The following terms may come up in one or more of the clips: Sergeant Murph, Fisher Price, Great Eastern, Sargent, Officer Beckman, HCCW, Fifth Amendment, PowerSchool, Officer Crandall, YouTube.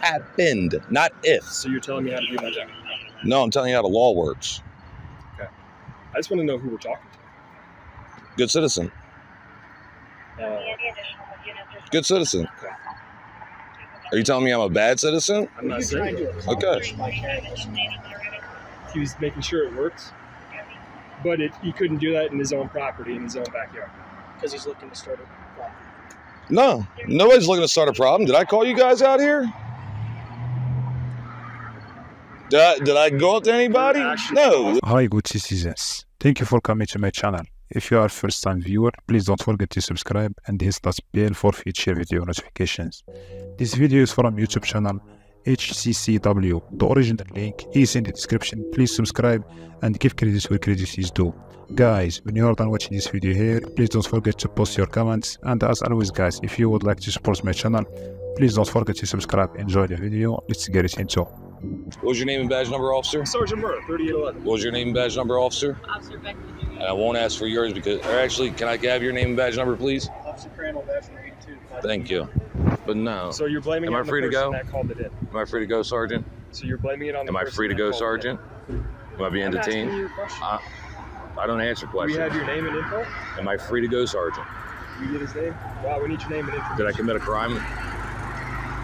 happened, not if. So you're telling me how to do my job? No, I'm telling you how the law works. Okay. I just want to know who we're talking to. Good citizen. Good citizen. Okay. Are you telling me I'm a bad citizen? I'm not saying that. Okay. He was making sure it works, but he couldn't do that in his own property, in his own backyard. Because he's looking to start a problem. No, nobody's looking to start a problem. Did I call you guys out here? Did I go out to anybody? No. Hi, good citizens. Thank you for coming to my channel. If you are a first-time viewer, please don't forget to subscribe and hit that bell for future video notifications. This video is from YouTube channel HCCW. The original link is in the description. Please subscribe and give credit where credit is due. Guys, when you are done watching this video here, please don't forget to post your comments. And as always guys, if you would like to support my channel, please don't forget to subscribe. Enjoy the video. Let's get it into. What was your name and badge number, officer? Sergeant Murph, 3811. What was your name and badge number, officer? Officer Beckman. And I won't ask for yours because, or actually, can I have your name and badge number, please? Officer Crandall, badge 382. Thank you. But no. So you're blaming it on the person that called it in. Am I free to go, Sergeant? So you're blaming it on the person. Am I free to go, Sergeant? Am I being detained? I don't answer questions. Do we have your name and info? Am I free to go, Sergeant? You get his name? Wow, we need your name and info. Did I commit a crime?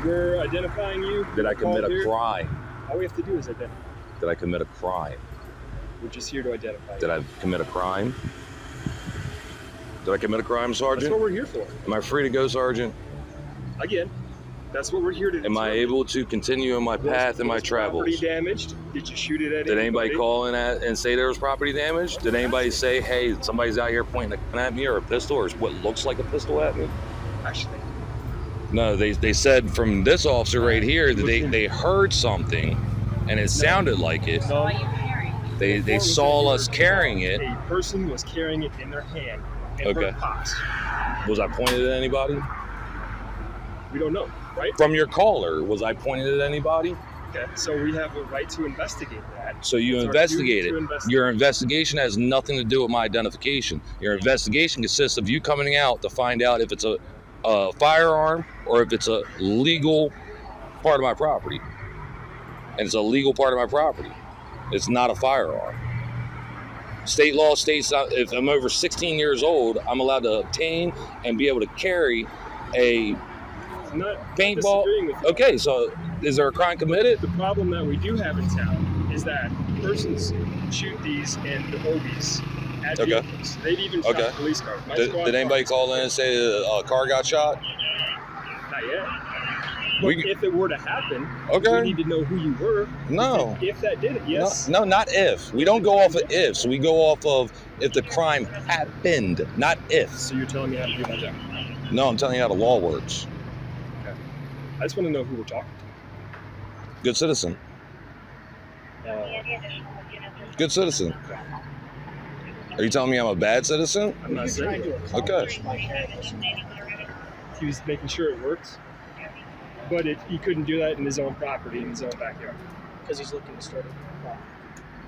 We're identifying you. Did I commit a crime? All we have to do is identify. Did I commit a crime? We're just here to identify. Did I commit a crime? Did I commit a crime, Sergeant? That's what we're here for. Am I free to go, Sergeant? Again, that's what we're here to do. Am I able to continue on my path in my travels? Property damaged? Did you shoot it at anybody? Did anybody call in and say there was property damage? Did anybody say, hey, somebody's out here pointing a gun at me or a pistol or what looks like a pistol at me? Actually, no, they said from this officer right here that they heard something and it sounded like it. They saw us carrying it. A person was carrying it in their hand. Okay. Was I pointed at anybody? We don't know, right? From your caller, was I pointed at anybody? Okay, so we have a right to investigate that. So you investigate it. Your investigation has nothing to do with my identification. Your investigation consists of you coming out to find out if it's a firearm or if it's a legal part of my property. And it's a legal part of my property. It's not a firearm. State law states if I'm over 16 years old, I'm allowed to obtain and be able to carry a paintball. Okay, so is there a crime committed? The problem that we do have in town is that persons shoot these in the Obies at vehicles. They'd even shot police cars. Did anybody call in and say a car got shot? Not yet. But if it were to happen, we need to know who you were. No. If that did it, yes. No, not if. We don't go off of ifs. We go off of if the crime happened, not if. So you're telling me how to do my job? No, I'm telling you how the law works. Okay. I just want to know who we're talking to. Good citizen. Good citizen. Okay. Are you telling me I'm a bad citizen? I'm not saying that. Okay. He was making sure it works. But he couldn't do that in his own property, in his own backyard. Because he's looking to start a problem.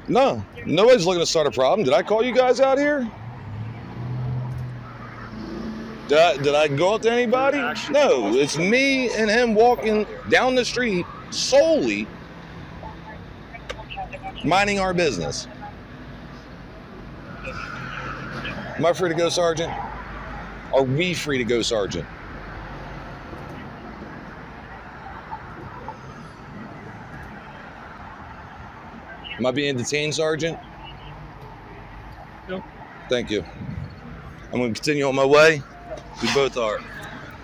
No, nobody's looking to start a problem. Did I call you guys out here? Did I go out to anybody? No, it's me and him walking down the street solely minding our business. Am I free to go, Sergeant? Are we free to go, Sergeant? Am I being detained, Sergeant? No. Thank you. I'm going to continue on my way. We both are.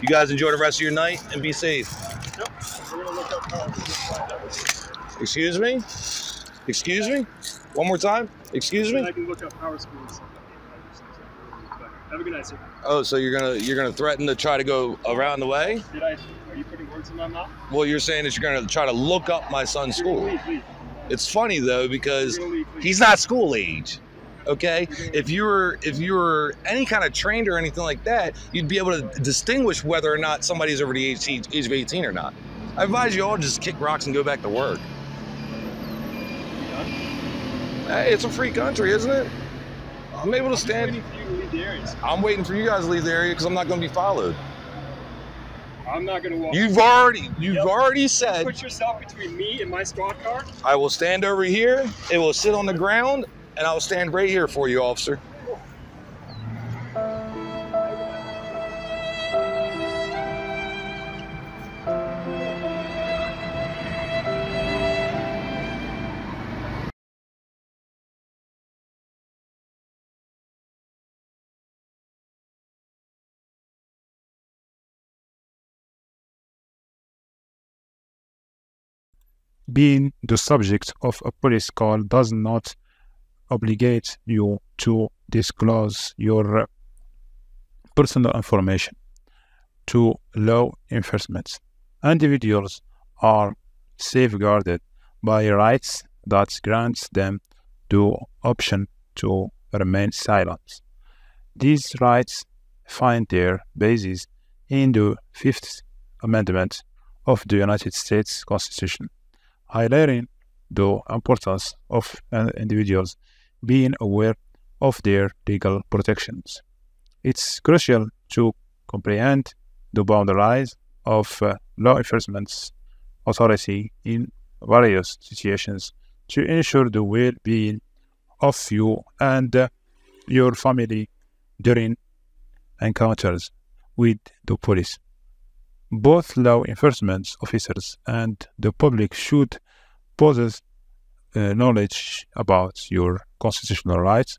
You guys enjoy the rest of your night and be safe. Yep. We're going to look up. Excuse me? Excuse me? One more time? Excuse me? I can look up power school. Have a good night, sir. Oh, so you're gonna threaten to try to go around the way? Are you putting words in my mouth? Well, you're saying that you're going to try to look up my son's school. Leave. It's funny though because he's not school age, okay? If you were any kind of trained or anything like that, you'd be able to distinguish whether or not somebody's over the age of 18 or not. I advise you all just kick rocks and go back to work. Hey, it's a free country, isn't it? I'm able to stand. I'm waiting for you guys to leave the area because I'm not going to be followed. I'm not going to walk. You've already said. You put yourself between me and my squad car. I will stand over here. It will sit on the ground, and I'll stand right here for you, officer. Being the subject of a police call does not obligate you to disclose your personal information to law enforcement. Individuals are safeguarded by rights that grants them the option to remain silent. These rights find their basis in the Fifth Amendment of the United States Constitution, highlighting the importance of individuals being aware of their legal protections. It's crucial to comprehend the boundaries of law enforcement authority in various situations to ensure the well-being of you and your family during encounters with the police. Both law enforcement officers and the public should possess knowledge about your constitutional rights,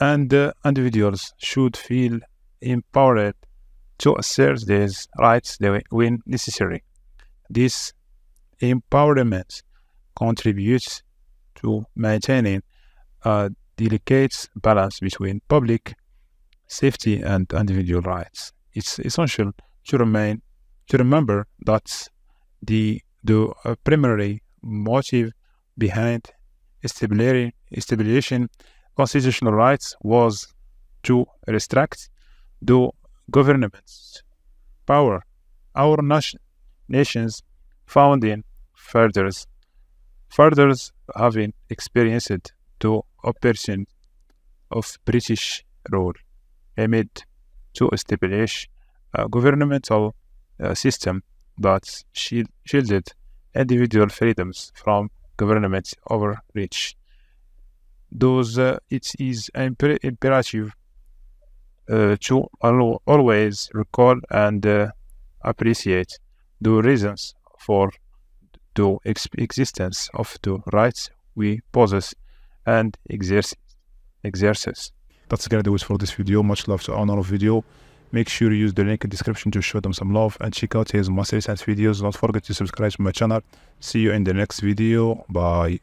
and individuals should feel empowered to assert these rights when necessary. This empowerment contributes to maintaining a delicate balance between public safety and individual rights. It's essential to remember that the primary motive behind establishing constitutional rights was to restrict the government's power. Our nation's founding fathers, having experienced the oppression of British rule, amid to establish a governmental system that shielded individual freedoms from government overreach. It is imperative to always recall and appreciate the reasons for the existence of the rights we possess and exercise. That's gonna do it for this video. Much love to Honor of Video. Make sure you use the link in the description to show them some love and check out his more recent videos. Don't forget to subscribe to my channel. See you in the next video. Bye.